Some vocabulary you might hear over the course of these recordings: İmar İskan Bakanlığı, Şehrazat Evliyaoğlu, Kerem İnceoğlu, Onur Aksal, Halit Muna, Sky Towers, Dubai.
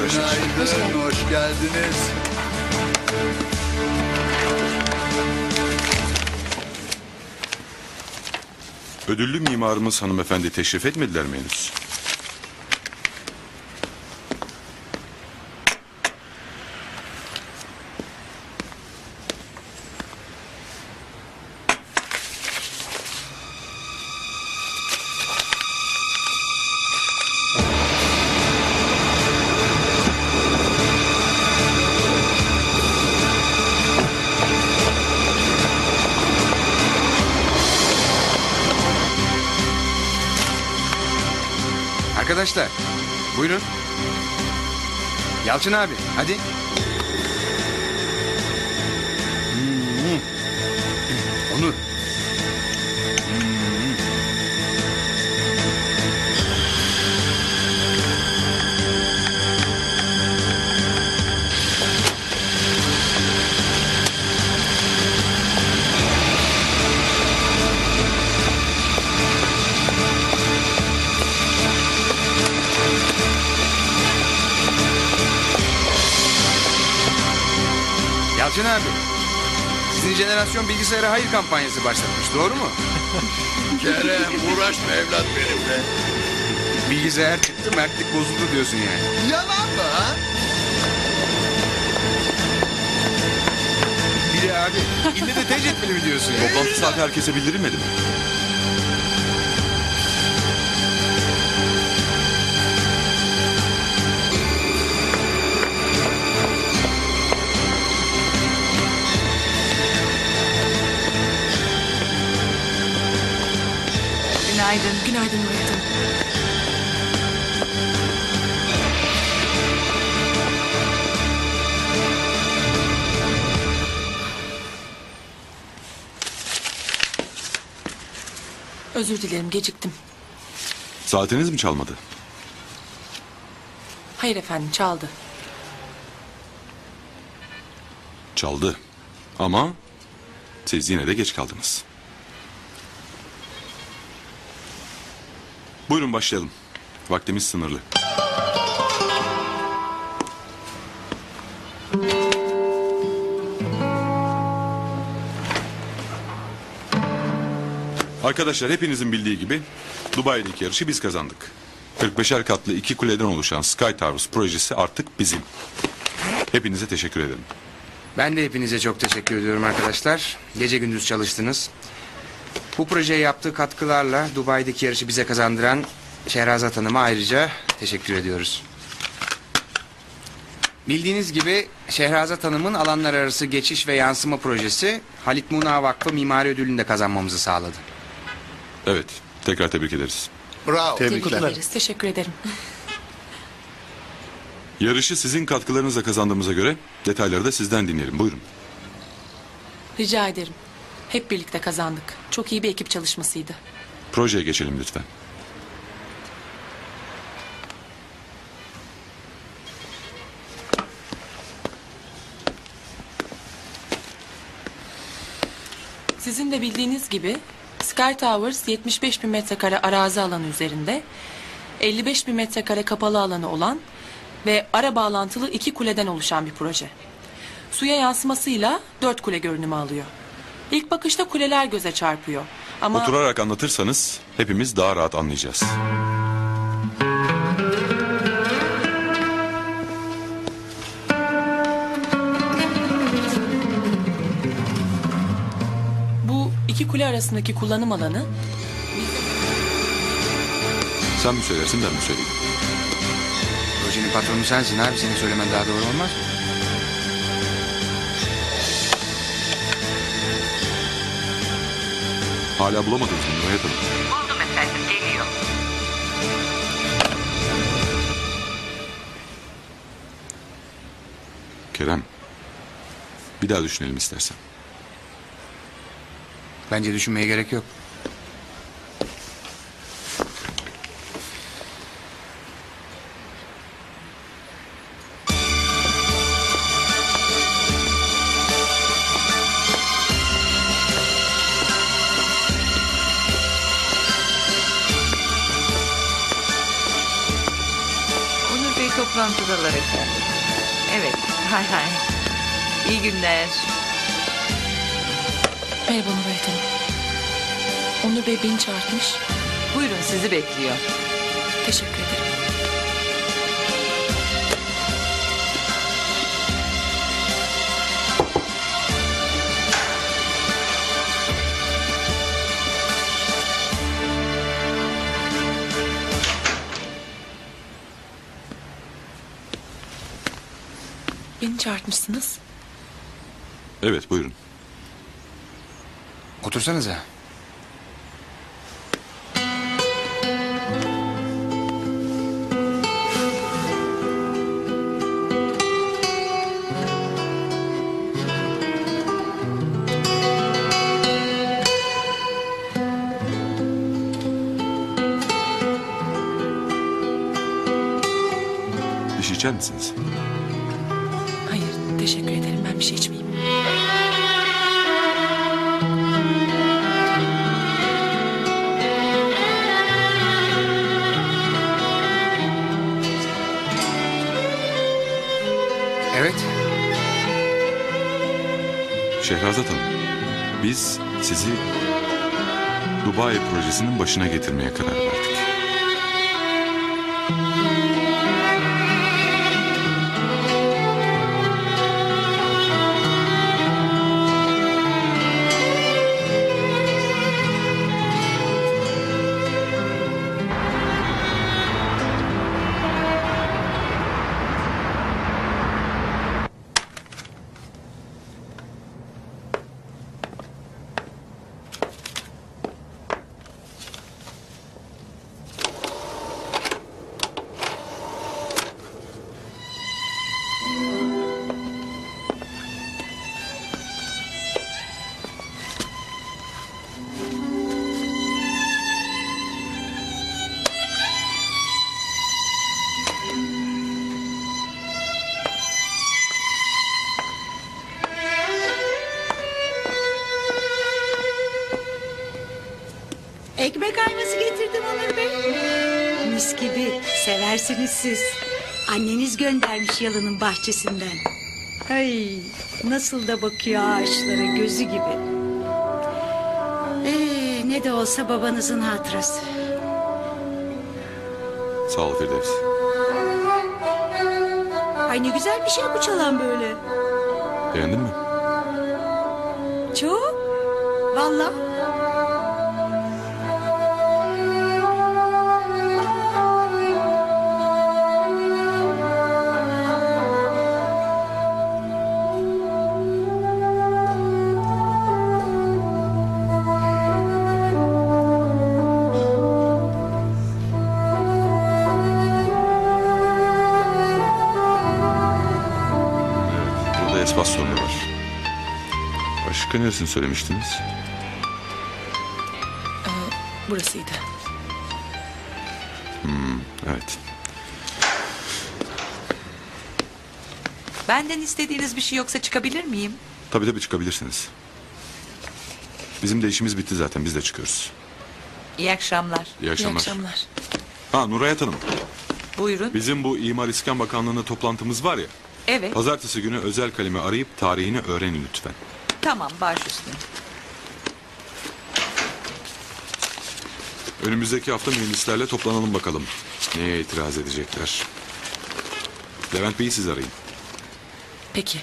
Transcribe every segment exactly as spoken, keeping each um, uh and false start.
Görüşürüz. Günaydın, hoş geldiniz. Ödüllü mimarımız hanımefendi teşrif etmediler mi henüz? Arkadaşlar, buyurun. Yalçın abi, hadi. Hmm. Onur. Hmm. Yalçın abi, sizin jenerasyon bilgisayara hayır kampanyası başlatmış, doğru mu? Kerem, uğraşma evlat benimle. Bilgisayar çıktı, mertlik bozuldu diyorsun yani. Yalan mı ha? Bir de abi, ille de tecrüt etmeli mi diyorsun? Toplantı saati herkese bildirilmedi mi? Günaydın. Günaydın Murat'ım. Özür dilerim, geciktim. Saatiniz mi çalmadı? Hayır efendim, çaldı. Çaldı. Ama siz yine de geç kaldınız. Buyurun başlayalım. Vaktimiz sınırlı. Arkadaşlar, hepinizin bildiği gibi Dubai'deki yarışı biz kazandık. kırk beşer katlı iki kuleden oluşan Sky Towers projesi artık bizim. Hepinize teşekkür ederim. Ben de hepinize çok teşekkür ediyorum arkadaşlar. Gece gündüz çalıştınız. Bu projeye yaptığı katkılarla Dubai'deki yarışı bize kazandıran Şehrazat Hanım'a ayrıca teşekkür ediyoruz. Bildiğiniz gibi Şehrazat Hanım'ın alanlar arası geçiş ve yansıma projesi Halit Muna Vakfı Mimari Ödülü'nü de kazanmamızı sağladı. Evet, tekrar tebrik ederiz. Bravo. Tebrikler. Tebrikler. Teşekkür ederim. Yarışı sizin katkılarınızla kazandığımıza göre detayları da sizden dinleyelim. Buyurun. Rica ederim. Hep birlikte kazandık. Çok iyi bir ekip çalışmasıydı. Projeye geçelim lütfen. Sizin de bildiğiniz gibi Sky Towers yetmiş beş bin metrekare arazi alanı üzerinde, elli beş bin metrekare kapalı alanı olan ve ara bağlantılı iki kuleden oluşan bir proje. Suya yansımasıyla dört kule görünümü alıyor. İlk bakışta kuleler göze çarpıyor ama... Oturarak anlatırsanız hepimiz daha rahat anlayacağız. Bu iki kule arasındaki kullanım alanı... Sen mi söylersin, ben mi söyleyeyim? Projenin patronu sensin abi, seni söylemen daha doğru olmaz mı? Hala bulamadınız mı? Buldum efendim, geliyor. Kerem, bir daha düşünelim istersen. Bence düşünmeye gerek yok. sansıdalar efendim. Evet, hay hay. İyi günler. Merhaba Nuray Hanım. Onur Bey beni çağırmış. Buyurun, sizi bekliyor. Teşekkür ederim. Beni çağırtmışsınız. Evet, buyurun. Otursanıza. Bir şey içer misiniz? Teşekkür ederim, ben bir şey içmeyeyim. Evet. Şehrazat Hanım, biz sizi Dubai projesinin başına getirmeye karar verdik. Ekmek ayması getirdim Onur Bey. Mis gibi, seversiniz siz. Anneniz göndermiş yalının bahçesinden. Ay, nasıl da bakıyor ağaçlara, gözü gibi. Ee, ne de olsa babanızın hatırası. Sağ ol Firdevs. Ay, ne güzel bir şey bu çalan böyle. Beğendin mi? Çok. Vallahi. Espas sorunu var. Başka neresini söylemiştiniz? Ee, burasıydı. Hmm, evet. Benden istediğiniz bir şey yoksa çıkabilir miyim? Tabii tabii çıkabilirsiniz. Bizim de işimiz bitti zaten, biz de çıkıyoruz. İyi akşamlar. İyi akşamlar. İyi akşamlar. Ha, Nuray Hanım. Buyurun. Bizim bu İmar İskan Bakanlığı'nda toplantımız var ya. Evet. Pazartesi günü özel kalemi arayıp tarihini öğrenin lütfen. Tamam, baş üstüne. Önümüzdeki hafta mühendislerle toplanalım bakalım. Neye itiraz edecekler? Levent Bey'i siz arayın. Peki.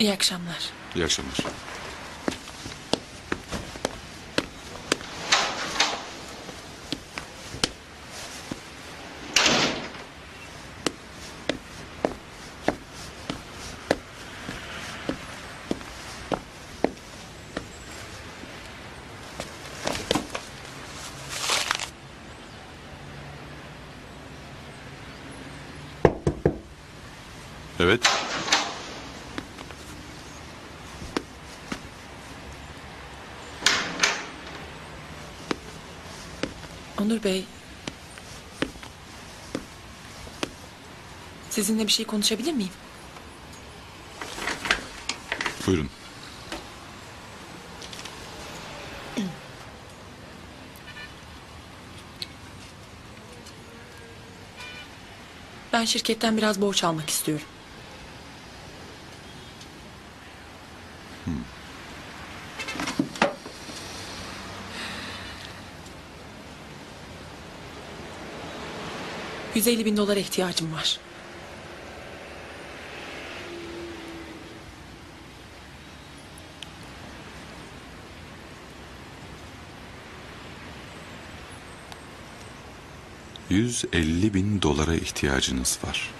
İyi akşamlar. İyi akşamlar. Evet. Onur Bey, sizinle bir şey konuşabilir miyim? Buyurun. Ben şirketten biraz borç almak istiyorum. Hmm. yüz elli bin dolara ihtiyacım var. yüz elli bin dolara ihtiyacınız var.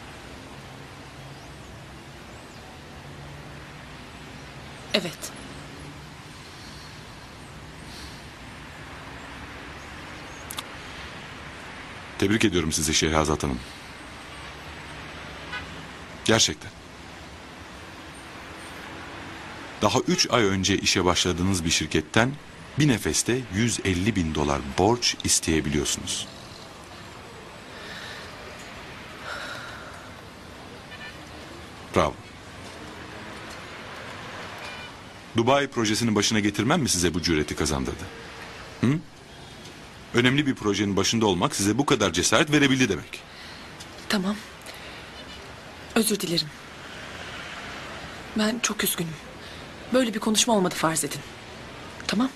Evet. Tebrik ediyorum sizi Şehrazat Hanım. Gerçekten. Daha üç ay önce işe başladığınız bir şirketten bir nefeste yüz elli bin dolar borç isteyebiliyorsunuz. Bravo. Dubai projesinin başına getirmem mi size bu cüreti kazandırdı? Hı? Önemli bir projenin başında olmak size bu kadar cesaret verebildi demek. Tamam. Özür dilerim. Ben çok üzgünüm. Böyle bir konuşma olmadı farz edin. Tamam.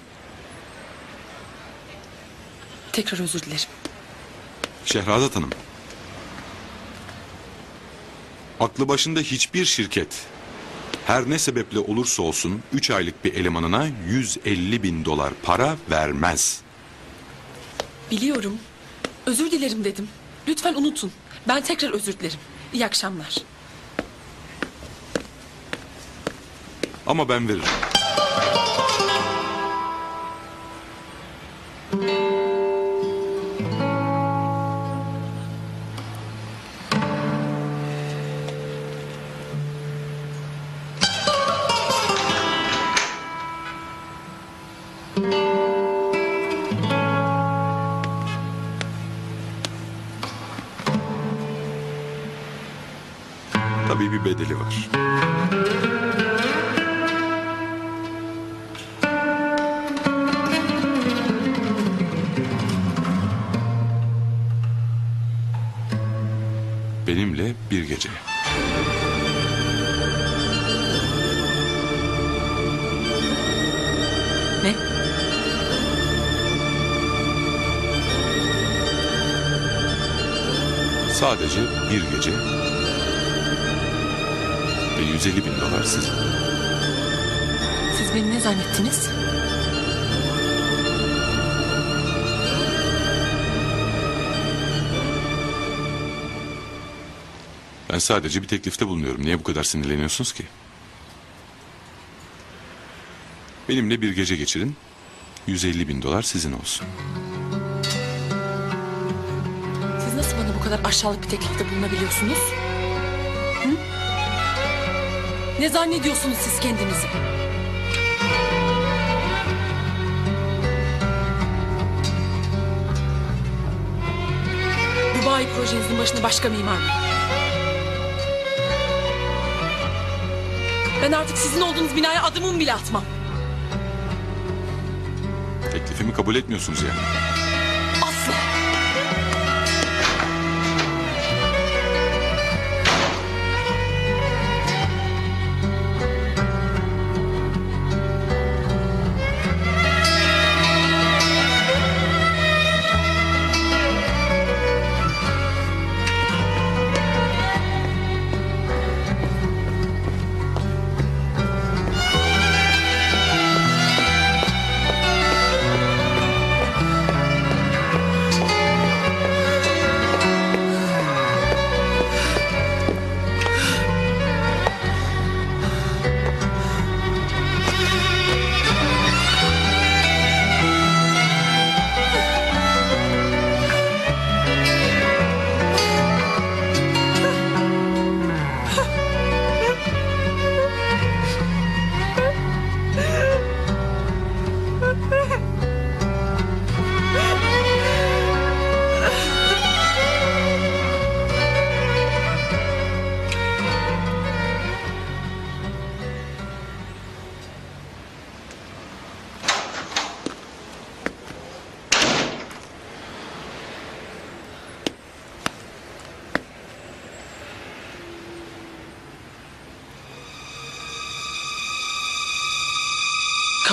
Tekrar özür dilerim. Şehrazat Hanım. Aklı başında hiçbir şirket, her ne sebeple olursa olsun üç aylık bir elemanına yüz elli bin dolar para vermez. Biliyorum. Özür dilerim dedim. Lütfen unutun. Ben tekrar özür dilerim. İyi akşamlar. Ama ben veririm. Tabii bir bedeli var. Benimle bir gece. Ne? Sadece bir gece. yüz elli bin dolar sizin. Siz beni ne zannettiniz? Ben sadece bir teklifte bulunuyorum. Niye bu kadar sinirleniyorsunuz ki? Benimle bir gece geçirin. yüz elli bin dolar sizin olsun. Siz nasıl bana bu kadar aşağılık bir teklifte bulunabiliyorsunuz? Ne zannediyorsunuz siz kendinizi? Dubai projenizin başında başka mimar mı? Ben artık sizin olduğunuz binaya adımımı bile atmam. Teklifimi kabul etmiyorsunuz yani. Asla.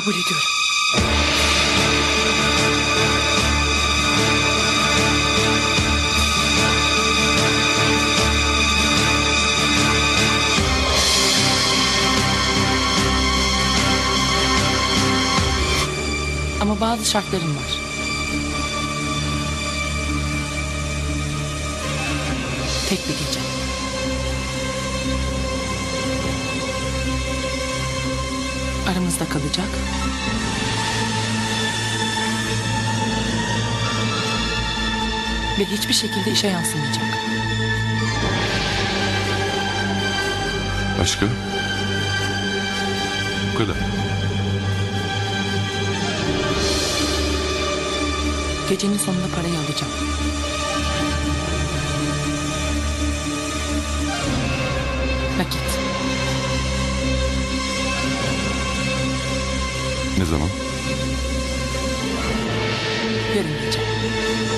kabul ediyorum. Ama bazı şartlarım var. Tek bir gece. Aramızda kalacak. Ve hiçbir şekilde işe yansımayacak. Başka? Bu kadar. Gecenin sonunda parayı alacağım. Nakit. Ne zaman? Yarın gece.